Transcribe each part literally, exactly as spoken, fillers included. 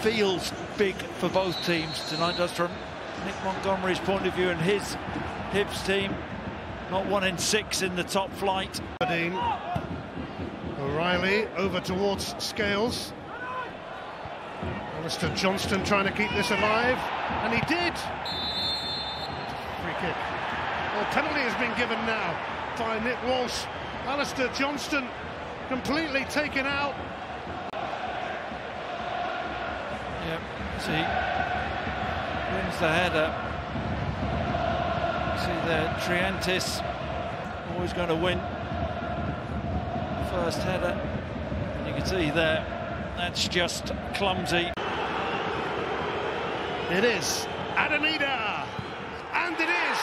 feels big for both teams tonight. That's from Nick Montgomery's point of view and his Hibs team. Not one in six in the top flight. O'Reilly over towards Scales. Alistair Johnston trying to keep this alive, and he did. Free kick. Well, penalty has been given now by Nick Walsh. Alistair Johnston completely taken out. Yep, see, wins the header. See there, Triantis always going to win the first header. And you can see there, that's just clumsy. It is Adam Idah, and it is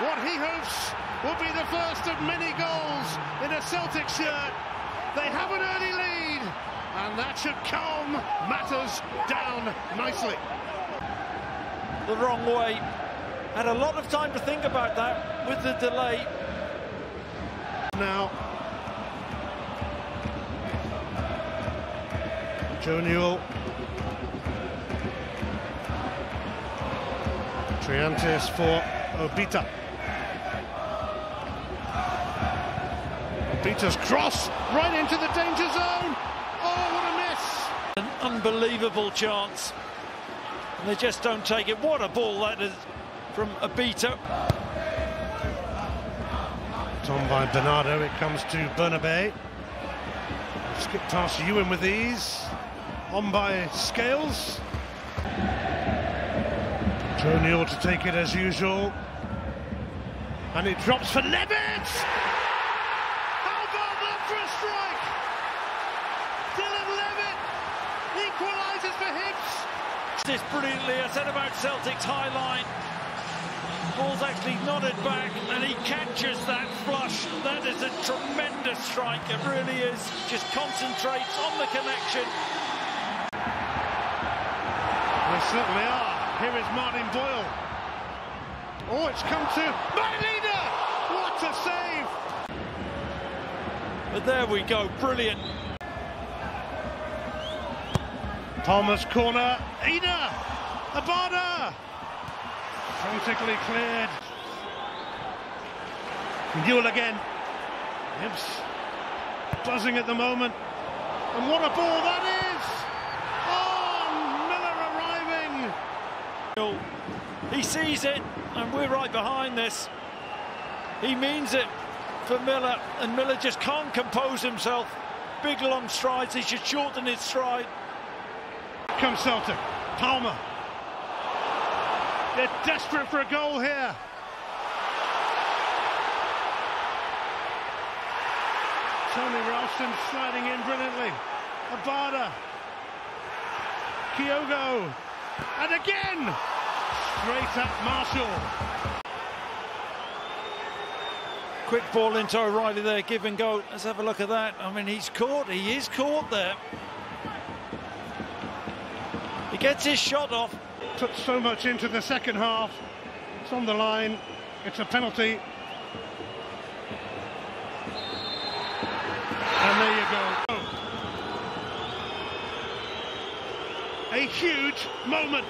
what he hopes will be the first of many goals in a Celtic shirt. They have an early lead, and that should calm matters down nicely. The wrong way. Had a lot of time to think about that with the delay. Now, Joe Newell. Triantis for Obita. Obita's cross right into the danger zone. Oh, what a miss! An unbelievable chance. And they just don't take it. What a ball that is from Obita. Tom by Bernardo, it comes to Bernabe. Skip past Ewan with ease. On by Scales. Joe Newell to take it as usual. And it drops for Levitt! How about that for a strike? Dylan Levitt equalises for Hibs. This brilliantly, I said about Celtic's high line. Ball's actually nodded back and he catches that flush. That is a tremendous strike, it really is. Just concentrates on the connection. They certainly are. Here is Martin Boyle. Oh, it's come to Malina! What a save! But there we go, brilliant. Palmer's corner, Idah, Abada, frantically cleared. Newell again. Hibs buzzing at the moment, and what a ball that is! He sees it, and we're right behind this. He means it for Miller, and Miller just can't compose himself. Big long strides, he should shorten his stride. Comes Celtic, Palmer. They're desperate for a goal here. Tony Ralston sliding in brilliantly. Abada. Kyogo. And again, straight at Marshall. Quick ball into O'Reilly there, give and go. Let's have a look at that. I mean, he's caught, he is caught there. He gets his shot off. Put so much into the second half. It's on the line, it's a penalty. And there you go. A huge moment.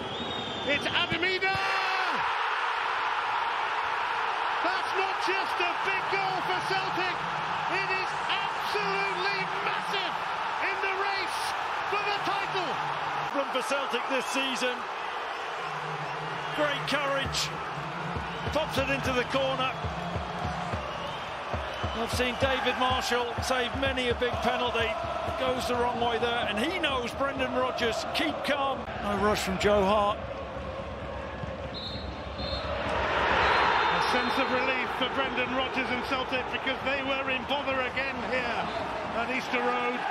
It's Adam Idah! That's not just a big goal for Celtic. It is absolutely massive in the race for the title. Run for Celtic this season. Great courage. Pops it into the corner. I've seen David Marshall save many a big penalty. Goes the wrong way there, and he knows. Brendan Rodgers, keep calm. No rush from Joe Hart. A sense of relief for Brendan Rodgers and Celtic, because they were in bother again here at Easter Road.